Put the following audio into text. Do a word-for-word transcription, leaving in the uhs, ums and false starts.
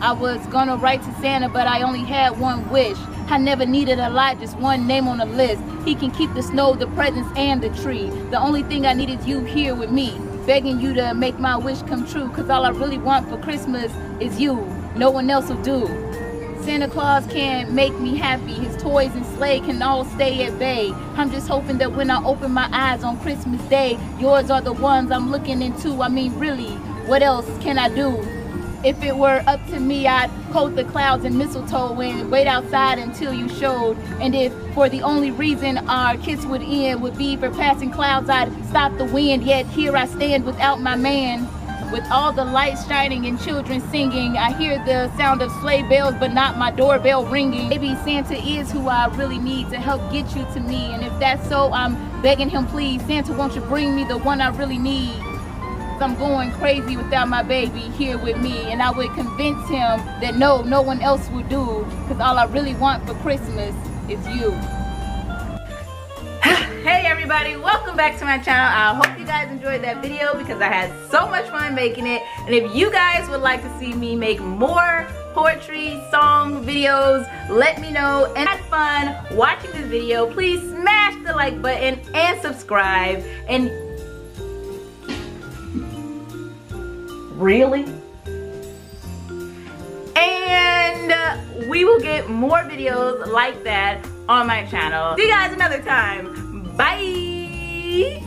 I was gonna write to Santa, but I only had one wish. I never needed a lot, just one name on the list. He can keep the snow, the presents, and the tree. The only thing I need is you here with me, begging you to make my wish come true, cause all I really want for Christmas is you. No one else will do. Santa Claus can make me happy. His toys and sleigh can all stay at bay. I'm just hoping that when I open my eyes on Christmas Day, yours are the ones I'm looking into. I mean, really, what else can I do? If it were up to me, I'd coat the clouds in mistletoe and wait outside until you showed. And if for the only reason our kiss would end would be for passing clouds, I'd stop the wind. Yet here I stand without my man. With all the lights shining and children singing, I hear the sound of sleigh bells, but not my doorbell ringing. Maybe Santa is who I really need to help get you to me. And if that's so, I'm begging him, please, Santa, won't you bring me the one I really need? I'm going crazy without my baby here with me, and I would convince him that no, no one else will do, because all I really want for Christmas is you. Hey everybody, welcome back to my channel. I hope you guys enjoyed that video because I had so much fun making it. And if you guys would like to see me make more poetry, song videos, let me know. And had fun watching this video, please smash the like button and subscribe. And really? And we will get more videos like that on my channel. See you guys another time. Bye!